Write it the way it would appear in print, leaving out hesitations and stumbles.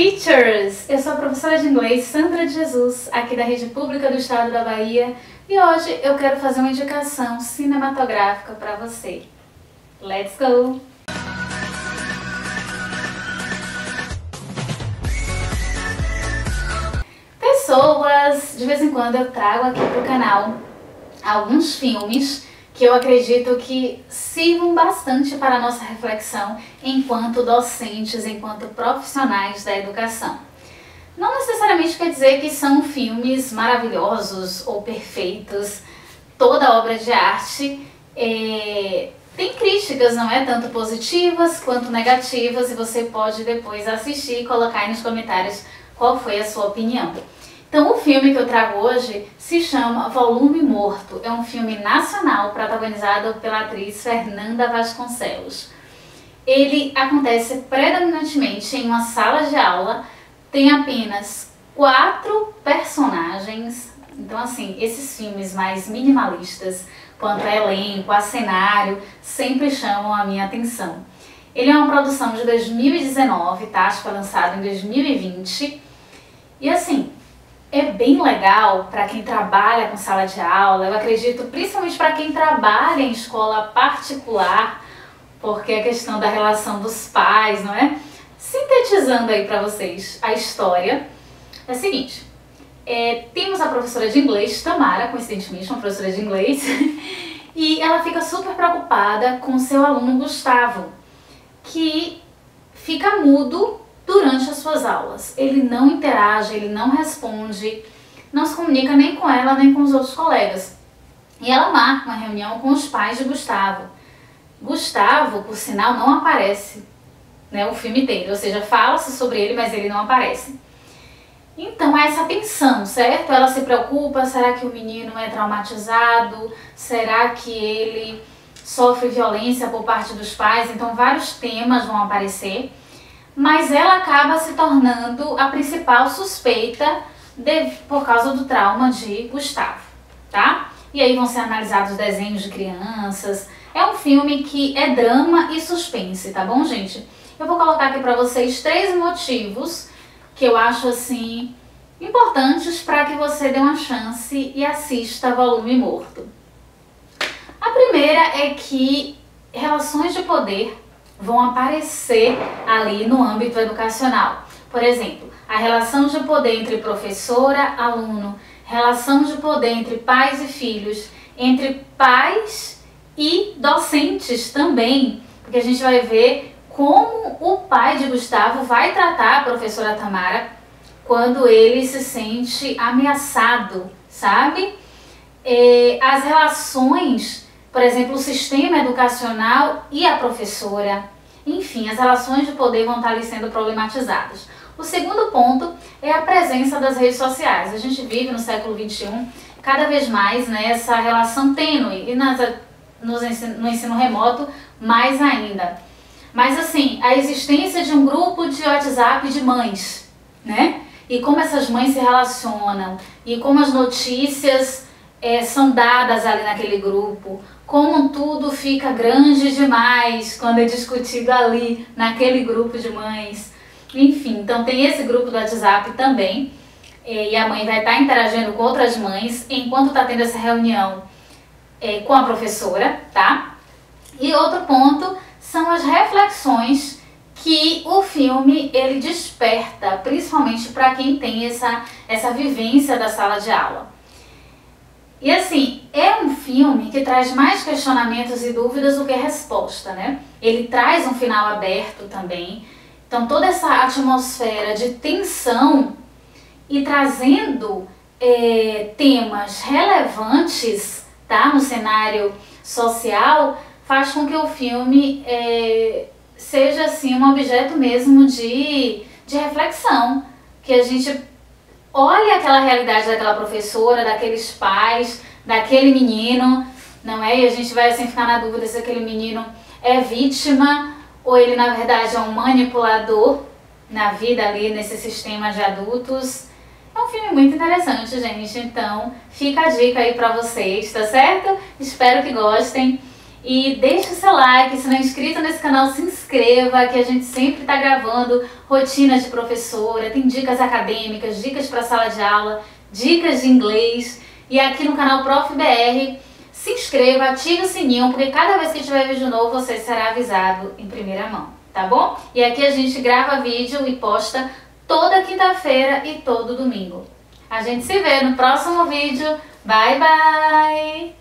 Teachers! Eu sou a professora de inglês Sandra de Jesus, aqui da Rede Pública do Estado da Bahia, e hoje eu quero fazer uma indicação cinematográfica para você. Let's go! Pessoas, de vez em quando eu trago aqui pro canal alguns filmes que eu acredito que sirvam bastante para a nossa reflexão enquanto docentes, enquanto profissionais da educação. Não necessariamente quer dizer que são filmes maravilhosos ou perfeitos. Toda obra de arte tem críticas, não é? Tanto positivas quanto negativas, e você pode depois assistir e colocar aí nos comentários qual foi a sua opinião. Então, o filme que eu trago hoje se chama Volume Morto. É um filme nacional protagonizado pela atriz Fernanda Vasconcelos. Ele acontece predominantemente em uma sala de aula, tem apenas 4 personagens. Então, assim, esses filmes mais minimalistas, quanto a elenco, a cenário, sempre chamam a minha atenção. Ele é uma produção de 2019, tá? Acho que foi lançado em 2020. E assim, é bem legal para quem trabalha com sala de aula, eu acredito principalmente para quem trabalha em escola particular, porque a questão da relação dos pais, não é? Sintetizando aí para vocês a história, é a seguinte, temos a professora de inglês, Tamara, coincidentemente uma professora de inglês, e ela fica super preocupada com seu aluno Gustavo, que fica mudo durante as suas aulas. Ele não interage, ele não responde, não se comunica nem com ela, nem com os outros colegas. E ela marca uma reunião com os pais de Gustavo. Gustavo, por sinal, não aparece, né, o filme inteiro, ou seja, fala-se sobre ele, mas ele não aparece. Então há essa tensão, certo? Ela se preocupa, será que o menino é traumatizado? Será que ele sofre violência por parte dos pais? Então vários temas vão aparecer. Mas ela acaba se tornando a principal suspeita por causa do trauma de Gustavo, tá? E aí vão ser analisados desenhos de crianças. É um filme que é drama e suspense, tá bom, gente? Eu vou colocar aqui pra vocês 3 motivos que eu acho, assim, importantes para que você dê uma chance e assista Volume Morto. A primeira é que relações de poder vão aparecer ali no âmbito educacional. Por exemplo, a relação de poder entre professora, aluno, relação de poder entre pais e filhos, entre pais e docentes também, porque a gente vai ver como o pai de Gustavo vai tratar a professora Tamara quando ele se sente ameaçado, sabe? As relações, por exemplo, o sistema educacional e a professora. Enfim, as relações de poder vão estar ali sendo problematizadas. O segundo ponto é a presença das redes sociais. A gente vive no século XXI cada vez mais, né, essa relação tênue, e no ensino remoto mais ainda. Mas assim, a existência de um grupo de WhatsApp de mães, né? E como essas mães se relacionam, e como as notícias são dadas ali naquele grupo, como tudo fica grande demais quando é discutido ali naquele grupo de mães. Enfim, então tem esse grupo do WhatsApp também, e a mãe vai estar interagindo com outras mães enquanto está tendo essa reunião com a professora, tá? E outro ponto são as reflexões que o filme ele desperta, principalmente para quem tem essa vivência da sala de aula. E assim, é um filme que traz mais questionamentos e dúvidas do que resposta, né? Ele traz um final aberto também, então toda essa atmosfera de tensão e trazendo temas relevantes, tá? No cenário social, faz com que o filme seja assim um objeto mesmo de reflexão, que a gente olha aquela realidade daquela professora, daqueles pais, daquele menino, não é? E a gente vai assim ficar na dúvida se aquele menino é vítima ou ele na verdade é um manipulador na vida ali, nesse sistema de adultos. É um filme muito interessante, gente, então fica a dica aí pra vocês, tá certo? Espero que gostem. E deixe o seu like, se não é inscrito nesse canal, se inscreva, que a gente sempre está gravando rotinas de professora, tem dicas acadêmicas, dicas para sala de aula, dicas de inglês. E aqui no canal Prof. BR, se inscreva, ative o sininho, porque cada vez que tiver vídeo novo, você será avisado em primeira mão, tá bom? E aqui a gente grava vídeo e posta toda quinta-feira e todo domingo. A gente se vê no próximo vídeo. Bye, bye!